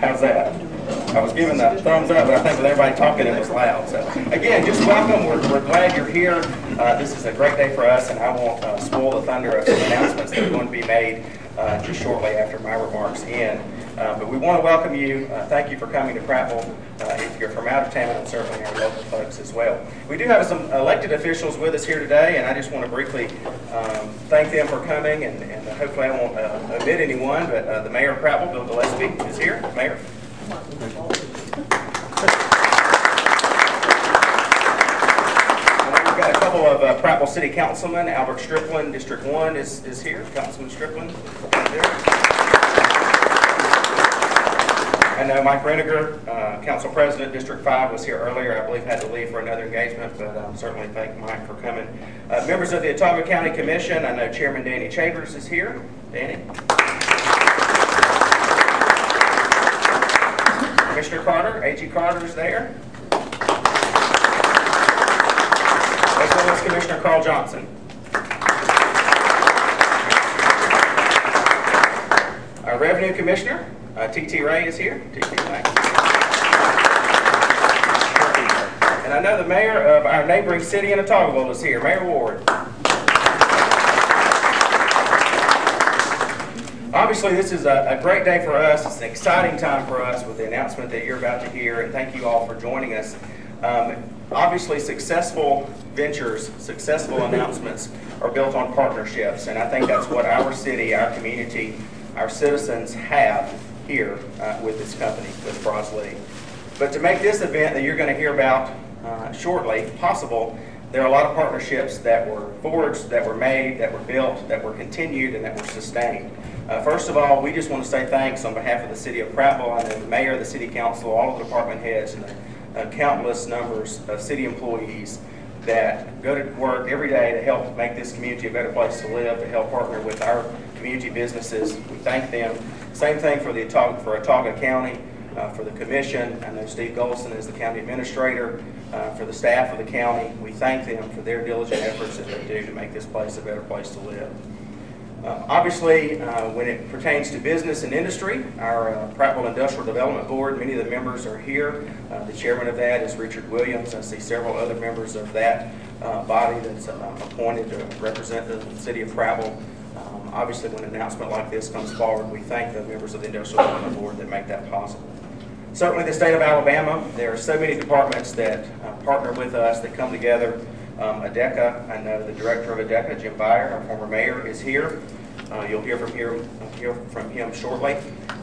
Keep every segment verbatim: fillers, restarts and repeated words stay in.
How's that? I was giving the thumbs up, but I think with everybody talking, it was loud. So again, just welcome. We're, we're glad you're here. Uh, this is a great day for us, and I won't uh, spoil the thunder of some announcements that are going to be made uh, just shortly after my remarks end. Uh, but we want to welcome you. Uh, thank you for coming to Prattville. Uh, if you're from out of town, and certainly our local folks as well. We do have some elected officials with us here today, and I just want to briefly um, thank them for coming, and, and hopefully I won't uh, omit anyone, but uh, the Mayor of Prattville, Bill Gillespie, is here. Mayor. We've got a couple of uh, Prattville City Councilmen. Albert Striplin, District one, is, is here. Councilman Striplin, right there. I know Mike Renegar, uh, Council President, District five, was here earlier. I believe had to leave for another engagement, but um, certainly thank Mike for coming. Uh, members of the Autauga County Commission, I know Chairman Danny Chambers is here. Danny. Commissioner Carter, A G Carter is there. As well as Commissioner Carl Johnson. Our Revenue Commissioner. Uh, T T Ray is here. T T Ray. And I know the mayor of our neighboring city in Autaugaville is here, Mayor Ward. Obviously, this is a, a great day for us. It's an exciting time for us with the announcement that you're about to hear, and thank you all for joining us. Um, obviously, successful ventures, successful announcements are built on partnerships, and I think that's what our city, our community, our citizens have here uh, with this company, with Fras-Le. But to make this event that you're going to hear about uh, shortly possible, there are a lot of partnerships that were forged, that were made, that were built, that were continued, and that were sustained. Uh, first of all, we just want to say thanks on behalf of the City of Prattville and the Mayor, the City Council, all of the department heads, and the uh, countless numbers of city employees that go to work every day to help make this community a better place to live, to help partner with our community businesses. We thank them. Same thing for the Autauga, for Autauga County, uh, for the commission. I know Steve Golson is the county administrator. Uh, for the staff of the county, we thank them for their diligent efforts that they do to make this place a better place to live. Uh, obviously, uh, when it pertains to business and industry, our uh, Prattville Industrial Development Board, many of the members are here. Uh, the chairman of that is Richard Williams. I see several other members of that uh, body that's uh, appointed to represent the city of Prattville. Um, obviously, when an announcement like this comes forward, we thank the members of the Industrial Development Board that make that possible. Certainly, the state of Alabama, there are so many departments that uh, partner with us, that come together. Um, ADECA, I know the director of ADECA, Jim Beyer, our former mayor, is here. Uh, you'll hear from, here, hear from him shortly,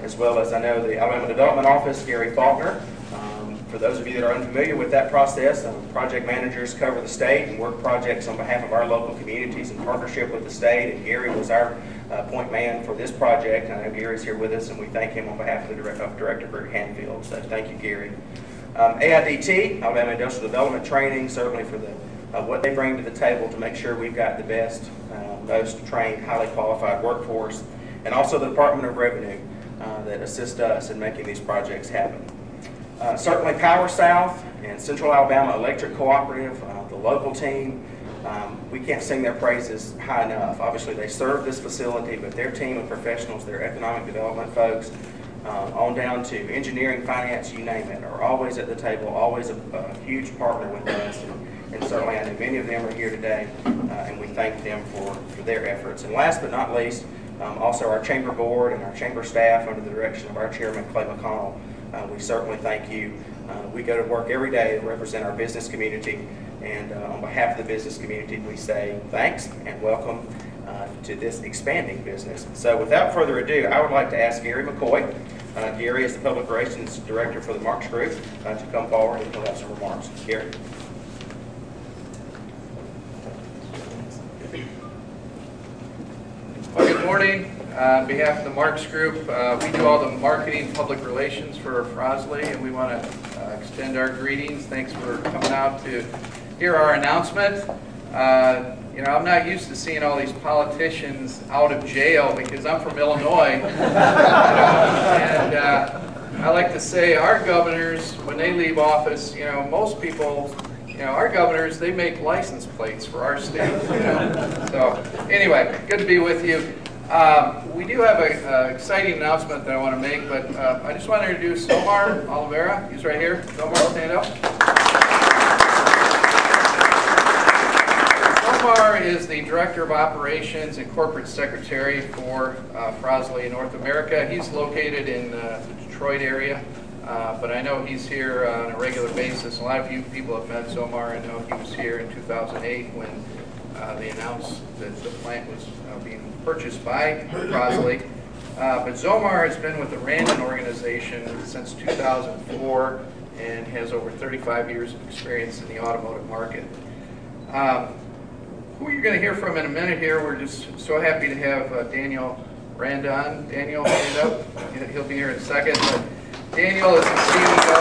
as well as I know the Alabama Development Office, Gary Faulkner. Um, for those of you that are unfamiliar with that process, um, project managers cover the state and work projects on behalf of our local communities in partnership with the state, and Gary was our uh, point man for this project. I know Gary's here with us, and we thank him on behalf of the direct, of Director Bert Hanfield, so thank you, Gary. Um, A I D T, Alabama Industrial Development Training, certainly for the Uh, what they bring to the table to make sure we've got the best, uh, most trained, highly qualified workforce, and also the Department of Revenue uh, that assist us in making these projects happen. Uh, certainly Power South and Central Alabama Electric Cooperative, uh, the local team, um, we can't sing their praises high enough. Obviously they serve this facility, but their team of professionals, their economic development folks, Um, on down to engineering, finance, you name it, are always at the table, always a, a huge partner with us, and, and certainly I know many of them are here today, uh, and we thank them for, for their efforts. And last but not least, um, also our chamber board and our chamber staff under the direction of our chairman, Clay McConnell, uh, we certainly thank you. Uh, we go to work every day to represent our business community, and uh, on behalf of the business community, we say thanks and welcome uh, to this expanding business. So without further ado, I would like to ask Gary McCoy, Uh, Gary is the Public Relations Director for the Marks Group, uh, to come forward and he'll have some remarks. Gary. Well, good morning. Uh, on behalf of the Marks Group, uh, we do all the marketing, public relations for Fras-Le, and we want to uh, extend our greetings. Thanks for coming out to hear our announcement. Uh, You know, I'm not used to seeing all these politicians out of jail because I'm from Illinois. You know, and uh, I like to say our governors, when they leave office, you know, most people, you know, our governors, they make license plates for our state. You know? So anyway, good to be with you. Um, we do have an exciting announcement that I want to make, but uh, I just want to introduce Omar Oliveira. He's right here. Omar, stand up. Omar is the Director of Operations and Corporate Secretary for uh, Fras-Le in North America. He's located in uh, the Detroit area, uh, but I know he's here uh, on a regular basis. A lot of you people have met Omar. I know he was here in two thousand eight when uh, they announced that the plant was uh, being purchased by Crosley, uh, but Zomar has been with the Randon organization since two thousand four and has over thirty-five years of experience in the automotive market. Um, who you're going to hear from in a minute here, we're just so happy to have uh, Daniel Randon. Daniel, stand up. He'll be here in a second. But Daniel is the C E O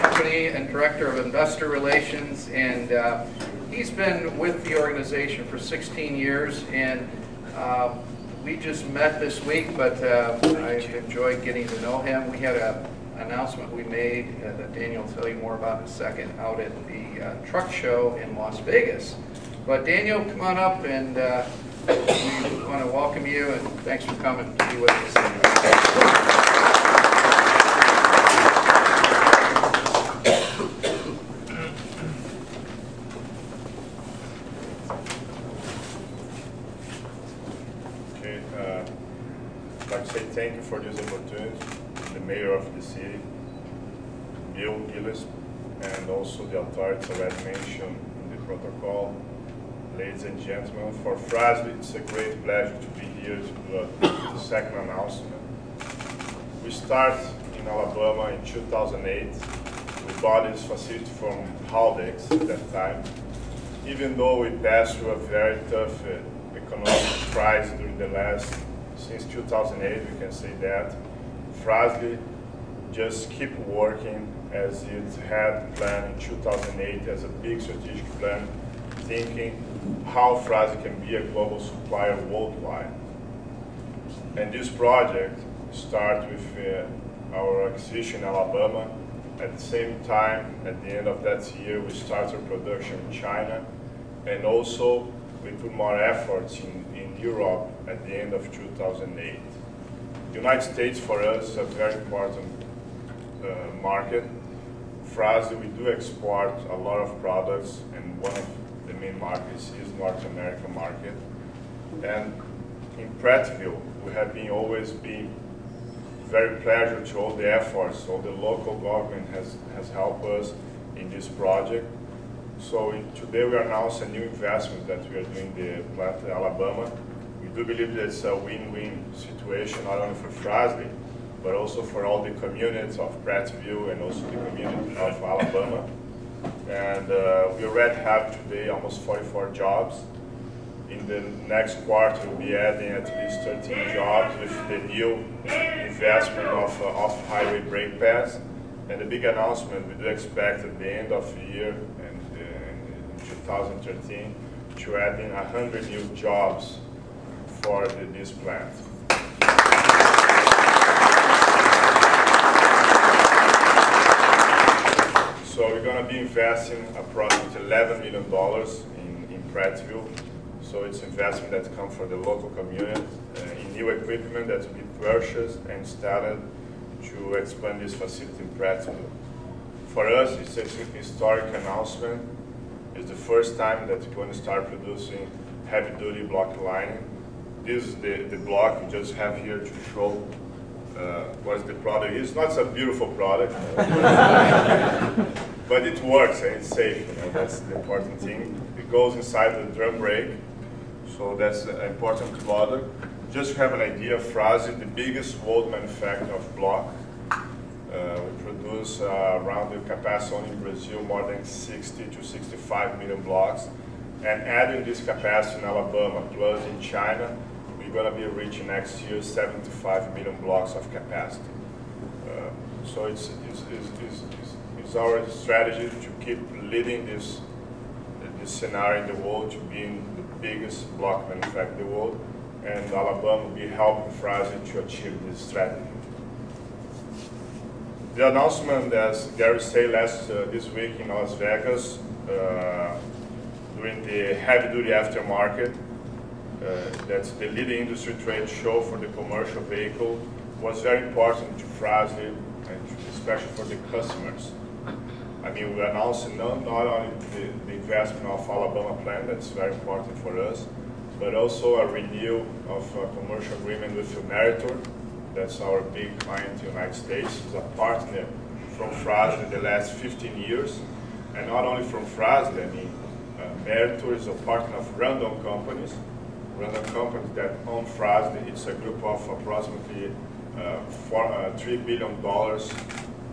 of the company and Director of Investor Relations, and uh, he's been with the organization for sixteen years, and uh, we just met this week, but uh, I enjoyed getting to know him. We had an announcement we made uh, that Daniel will tell you more about in a second out at the uh, truck show in Las Vegas. But Daniel, come on up, and uh, we want to welcome you, and thanks for coming to be with us. Thank you for this opportunity, the mayor of the city, Bill Gillespie, and also the authorities already mentioned in the protocol. Ladies and gentlemen, for Fras-Le, it's a great pleasure to be here to do the second announcement. We started in Alabama in two thousand eight. We bought this facility from Haldex at that time, even though we passed through a very tough uh, economic crisis during the last since two thousand eight, we can say that Fras-Le just keep working as it had planned in two thousand eight as a big strategic plan, thinking how Fras-Le can be a global supplier worldwide. And this project started with uh, our acquisition in Alabama. At the same time, at the end of that year, we started production in China, and also we put more efforts in, in Europe at the end of two thousand eight. The United States for us is a very important uh, market. Fras-Le, we do export a lot of products, and one of the main markets is North American market. And in Prattville, we have been always been very pleasure to all the efforts. So the local government has, has helped us in this project. So in, today we announce a new investment that we are doing the plant in Alabama. We do believe that it's a win-win situation, not only for Fras-Le, but also for all the communities of Prattville and also the community of Alabama. And uh, we already have today almost forty-four jobs. In the next quarter, we'll be adding at least thirteen jobs with the new investment of uh, off-highway brake pads. And the big announcement we do expect at the end of the year, two thousand thirteen, to add in one hundred new jobs for the, this plant. So we're going to be investing approximately eleven million dollars in, in Prattville. So it's investment that comes from the local community uh, in new equipment that will be purchased and started to expand this facility in Prattville. For us, it's a historic announcement. It's the first time that we're going to start producing heavy-duty block lining. This is the, the block we just have here to show uh, what's the product. It's not a beautiful product, but it works and it's safe. You know, that's the important thing. It goes inside the drum brake, so that's an important product. Just to have an idea, Fras-Le, the biggest world manufacturer of block. Uh, we produce uh, around the capacity only in Brazil more than sixty to sixty-five million blocks. And adding this capacity in Alabama, plus in China, we're going to be reaching next year seventy-five million blocks of capacity. Uh, so it's, it's, it's, it's, it's, it's our strategy to keep leading this, this scenario in the world to being the biggest block manufacturer in the world. And Alabama will be helping Fras-Le to achieve this strategy. The announcement, as Gary said last uh, this week in Las Vegas, uh, during the heavy-duty aftermarket. Uh, that's the leading industry trade show for the commercial vehicle. Was very important to Fras-Le, and especially for the customers. I mean, we announced not, not only the, the investment of Alabama plant, that's very important for us, but also a renewal of a commercial agreement with Meritor. That's our big client in the United States. It's a partner from Fras-Le the last fifteen years. And not only from Fras-Le, I mean, uh, Meritor is a partner of Random Companies. Random Companies that own Fras-Le, it's a group of approximately uh, four, uh, three billion dollars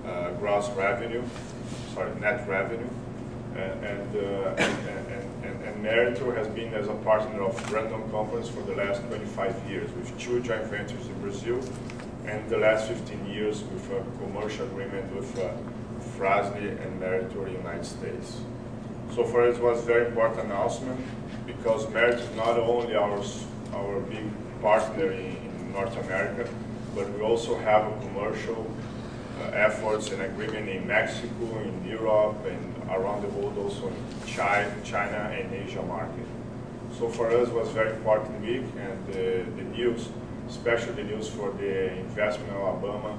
uh, gross revenue. Sorry, net revenue, and and, uh, and, and, and, and Meritor has been as a partner of Random Companies for the last twenty-five years with two joint ventures in Brazil, and the last fifteen years with a commercial agreement with uh, Fras-Le and Meritor United States. So for us, it was a very important announcement because Meritor is not only our our big partner in, in North America, but we also have a commercial Uh, efforts and agreement in Mexico, in Europe, and around the world, also in China, China and Asia market. So for us, it was a very important week, and uh, the news, especially the news for the investment in Alabama,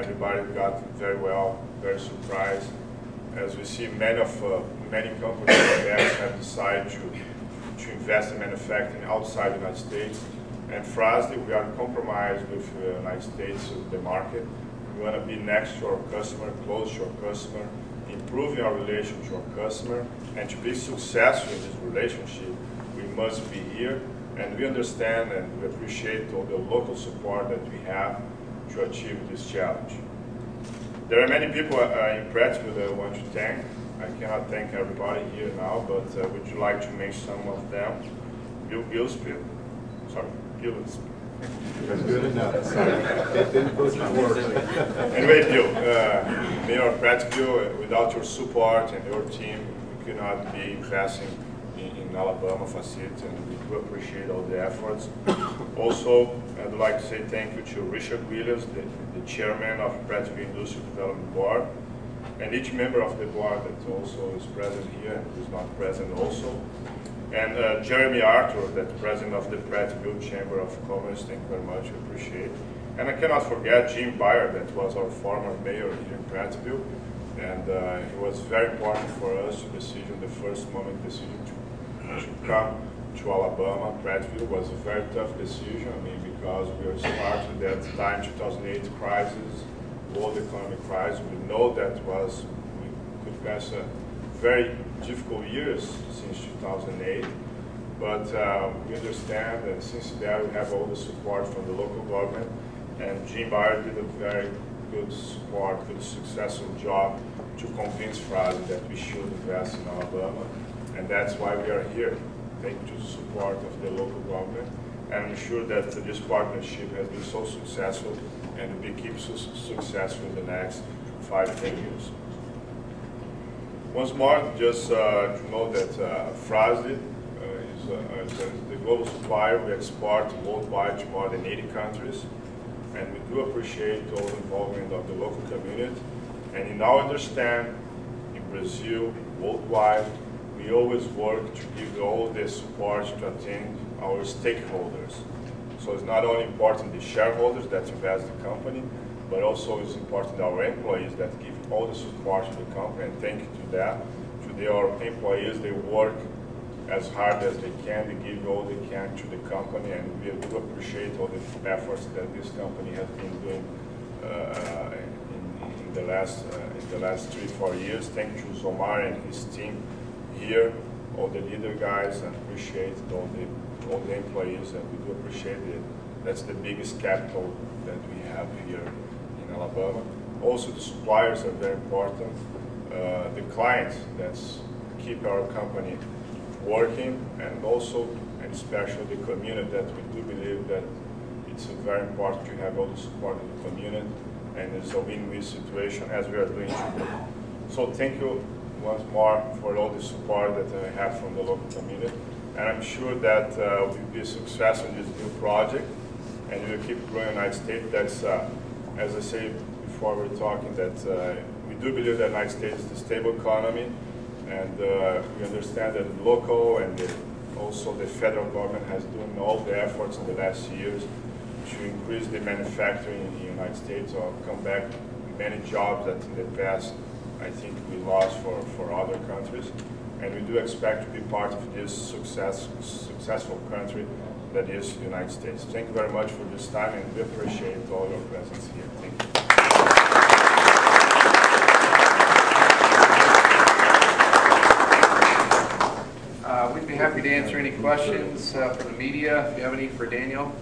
everybody got very well, very surprised. As we see, many of uh, many companies have decided to to invest in manufacturing outside the United States, and for us, we are compromised with the uh, United States, the market. We want to be next to our customer, close to our customer, improving our relation to our customer, and to be successful in this relationship, we must be here. And we understand and we appreciate all the local support that we have to achieve this challenge. There are many people uh, in Prattville that I want to thank. I cannot thank everybody here now, but uh, would you like to mention some of them? Bill Gillespie, sorry, Gillespie. That's good enough. Sorry. Anyway, Bill, uh, Mayor of Prattville, without your support and your team, we could not be investing in, in Alabama facility, and we do appreciate all the efforts. Also, I'd like to say thank you to Richard Williams, the, the chairman of Prattville Industrial Development Board, and each member of the board that also is present here and is not present also. And uh, Jeremy Arthur, the president of the Prattville Chamber of Commerce, thank you very much, we appreciate. And I cannot forget Jim Beyer, that was our former mayor here in Prattville, and uh, it was very important for us to decision, the first moment decision to, to come to Alabama. Prattville was a very tough decision, I mean, because we were starting at that time, two thousand eight crisis, world economic crisis. We know that was, we could pass a very difficult years since two thousand eight, but uh, we understand that since then we have all the support from the local government, and Jim Beyer did a very good support, good successful job to convince Fras-Le that we should invest in Alabama, and that's why we are here, thanks to the support of the local government, and I'm sure that this partnership has been so successful and will be keep su successful in the next five, ten years. Once more, just uh, to know that uh, Fras-Le uh, is, uh, is, uh, is the global supplier. We export worldwide to more than eighty countries. And we do appreciate all the involvement of the local community. And you now understand, in Brazil, worldwide, we always work to give all the support to attain our stakeholders. So it's not only important the shareholders that invest in the company, but also it's important our employees that give all the support to the company, and thank you to that. To their employees, they work as hard as they can, they give all they can to the company, and we do appreciate all the efforts that this company has been doing uh, in, in, the last, uh, in the last three, four years. Thank you to Zomar and his team here, all the leader guys, and appreciate all the, all the employees, and we do appreciate it. That's the biggest capital that we have here in Alabama. Also, the suppliers are very important. Uh, the clients that keep our company working, and also, and especially the community that we do believe that it's very important to have all the support of the community, and it's a win-win situation as we are doing today. So thank you once more for all the support that I have from the local community. And I'm sure that uh, we'll be successful in this new project, and we'll keep growing the United States. That's, uh, as I say, before we're talking that uh, we do believe that the United States is a stable economy, and, And uh, we understand that local and the, also the federal government has done all the efforts in the last years to increase the manufacturing in the United States or come back many jobs that in the past I think we lost for, for other countries. And we do expect to be part of this success, successful country that is the United States. Thank you very much for this time, and we appreciate all your presence here. Thank you. Uh, we'd be happy to answer any questions uh, from the media. If you have any for Daniel.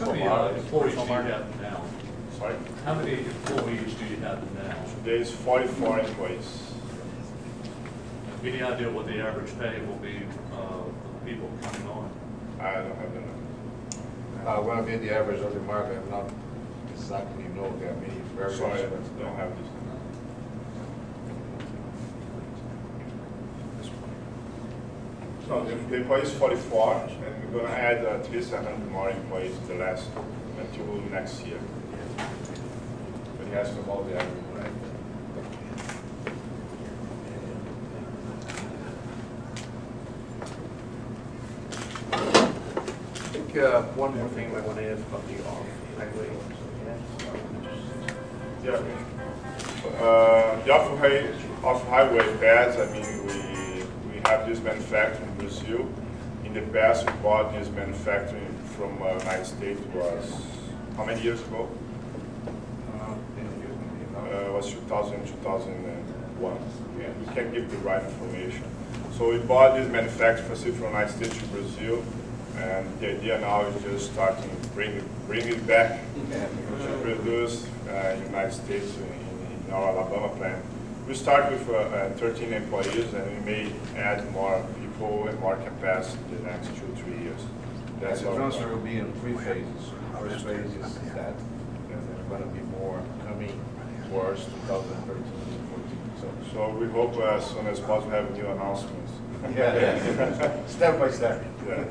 How many uh, employees do you have now? Sorry? How many employees do you have now? There's forty-four employees. Any idea what the average pay will be uh, for people coming on? I don't have the numbers. Uh, well, I mean, the average of the market, I'm not exactly know if there are many variables. Sorry, I don't have this number. So the, the employees forty-four, and we're going to add at least one hundred more employees to the last until next year. But he asked about the average. Uh, one more thing I want to ask about the off-highway. Yeah, uh, the off-highway off-highway pads. I mean, we we have this manufacturing in Brazil. In the past, we bought this manufacturing from uh, United States. Was how many years ago? Uh, it was two thousand, two thousand one. Yeah, we can't give the right information. So we bought this manufacturing facility from United States to Brazil. And the idea now is just starting to bring, bring it back to produce uh, United States in, in our Alabama plant. We start with uh, uh, thirteen employees, and we may add more people and more capacity in the next two, three years. That's the transfer will be in three phases. First phase is that there's going to be more coming towards two thousand thirteen and fourteen. So, so we hope uh, as soon as possible we have new announcements. Yeah, yeah. Step by step. Yeah.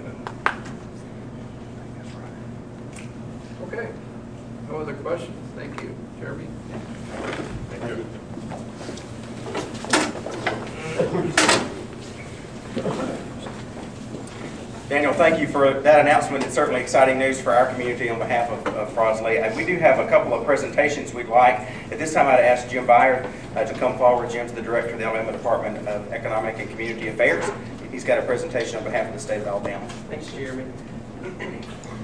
Okay. No other questions? Thank you, Jeremy. Thank you. Daniel, thank you for that announcement. It's certainly exciting news for our community on behalf of, of Fras-Le. And we do have a couple of presentations we'd like. At this time, I'd ask Jim Beyer uh, to come forward. Jim's the director of the Alabama Department of Economic and Community Affairs. He's got a presentation on behalf of the state of Alabama. Thanks, Jeremy.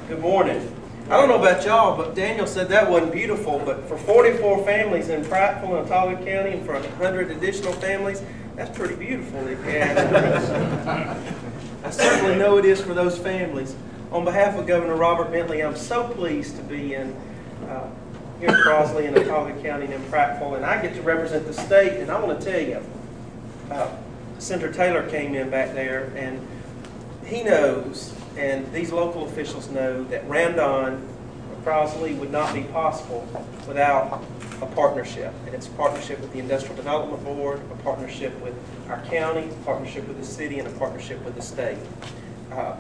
Good morning. I don't know about y'all, but Daniel said that wasn't beautiful, but for forty-four families in Prattville and Autauga County and for one hundred additional families, that's pretty beautiful if you ask. I certainly know it is for those families. On behalf of Governor Robert Bentley, I'm so pleased to be in uh, here in Crosley and Autauga County and in Prattville, and I get to represent the state, and I want to tell you, uh, Senator Taylor came in back there, and he knows, and these local officials know, that Randon or Crosley would not be possible without a partnership. And it's a partnership with the Industrial Development Board, a partnership with our county, a partnership with the city, and a partnership with the state. Uh,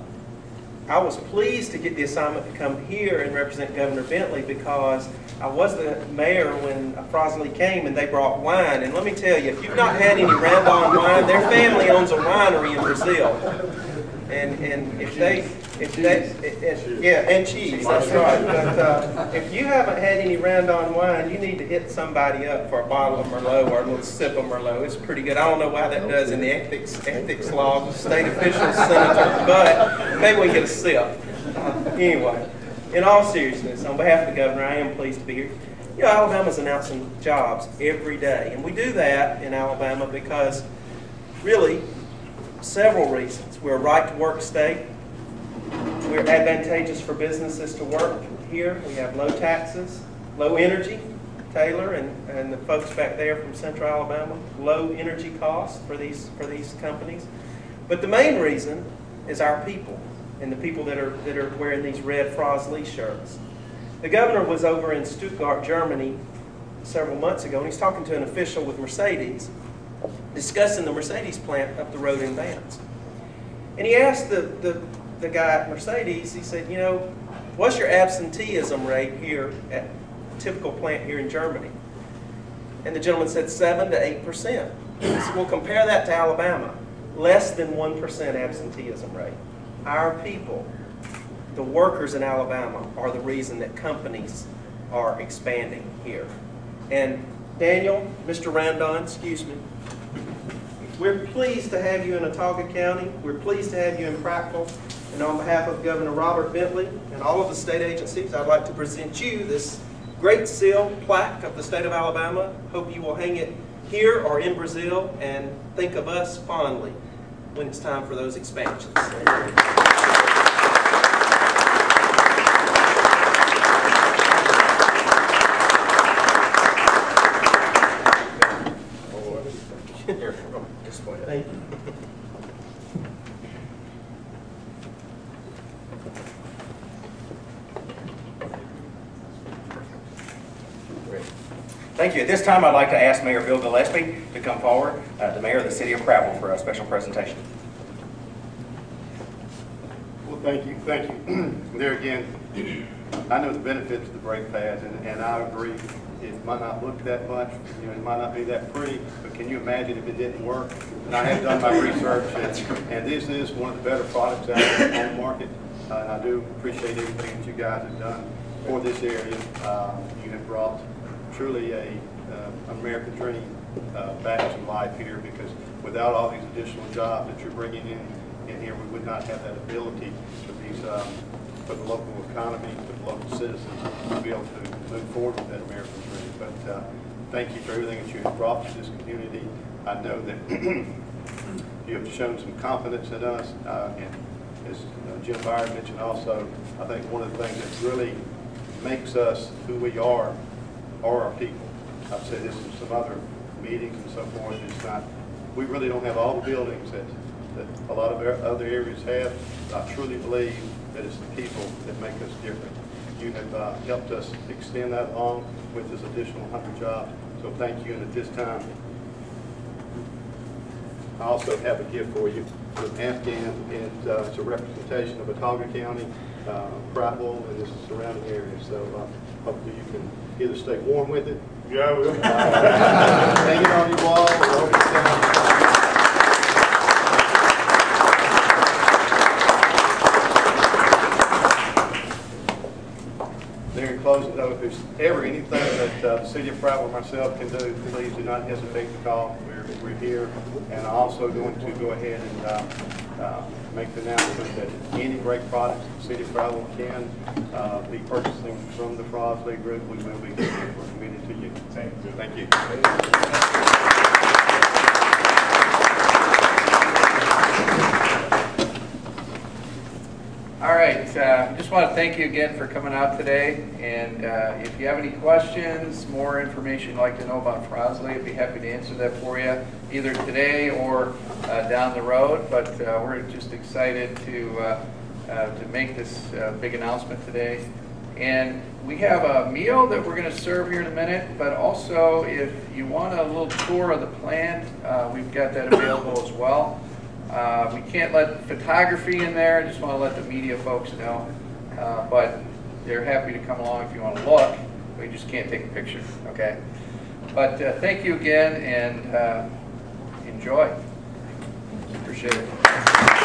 I was pleased to get the assignment to come here and represent Governor Bentley because I was the mayor when Fras-Le came and they brought wine. And let me tell you, if you've not had any Randon wine, their family owns a winery in Brazil. And, and if they, if they, it, it, yeah, and cheese, that's right. But uh, if you haven't had any Randon wine, you need to hit somebody up for a bottle of Merlot or a little sip of Merlot. It's pretty good. I don't know why that does in the ethics ethics law, state officials, senators, but maybe we can get a sip. Uh, anyway, in all seriousness, on behalf of the governor, I am pleased to be here. You know, Alabama's announcing jobs every day, and we do that in Alabama because, really, several reasons. We're a right-to-work state. We're advantageous for businesses to work here. We have low taxes, low energy. Taylor and, and the folks back there from Central Alabama, low energy costs for these for these companies. But the main reason is our people and the people that are that are wearing these red Fras-Le shirts. The governor was over in Stuttgart, Germany, several months ago, and he's talking to an official with Mercedes, discussing the Mercedes plant up the road in Vance. And he asked the, the, the guy at Mercedes, he said, you know, what's your absenteeism rate here at a typical plant here in Germany? And the gentleman said seven to eight percent. We'll compare that to Alabama. Less than one percent absenteeism rate. Our people, the workers in Alabama, are the reason that companies are expanding here. And Daniel, Mister Randon, excuse me, we're pleased to have you in Autauga County. We're pleased to have you in Prattville. And on behalf of Governor Robert Bentley and all of the state agencies, I'd like to present you this great seal plaque of the state of Alabama. Hope you will hang it here or in Brazil and think of us fondly when it's time for those expansions. Thank you. Thank you. At this time, I'd like to ask Mayor Bill Gillespie to come forward, uh, the Mayor of the City of Prattville, for a special presentation. Well, thank you. Thank you. There again, I know the benefits of the brake pads, and, and I agree. It might not look that much, you know, it might not be that pretty, but can you imagine if it didn't work? And I have done my research, and, and this is one of the better products out there on the market. Uh, and I do appreciate everything that you guys have done for this area. Uh, you have brought truly a uh, American dream uh, back to life here, because without all these additional jobs that you're bringing in, in here, we would not have that ability for these um, for the local economy, for the local citizens to be able to move forward with that American dream. But uh, thank you for everything that you have brought to this community. I know that you have shown some confidence in us, uh, and as uh, Jim Beyer mentioned also, I think one of the things that really makes us who we are are our people. I've said this in some other meetings and so forth. It's not, we really don't have all the buildings that, that a lot of other areas have. I truly believe that it's the people that make us different. You have uh, helped us extend that along with this additional one hundred jobs. So thank you, and at this time, I also have a gift for you from Afghan, and uh, it's a representation of Autauga County, uh, Prattville, and this surrounding area. So uh, hopefully you can either stay warm with it. Yeah, I will. Uh, hang it on your wall or over your down. Though, if there's ever anything that uh, the City of Prattville or myself can do, please do not hesitate to call. We're, we're here, and I'm also going to go ahead and uh, uh, make the announcement that any brake products the City of Prattville can uh, be purchasing from the Fras-Le Group, we will be committed to you. Thank you. Thank you. All right, uh, just want to thank you again for coming out today, and uh, if you have any questions, more information you'd like to know about Fras-Le, I'd be happy to answer that for you, either today or uh, down the road, but uh, we're just excited to, uh, uh, to make this uh, big announcement today. And we have a meal that we're going to serve here in a minute, but also if you want a little tour of the plant, uh, we've got that available as well. Uh, we can't let photography in there, I just want to let the media folks know, uh, but they're happy to come along if you want to look, we just can't take a picture, okay? But uh, thank you again, and uh, enjoy. Appreciate it.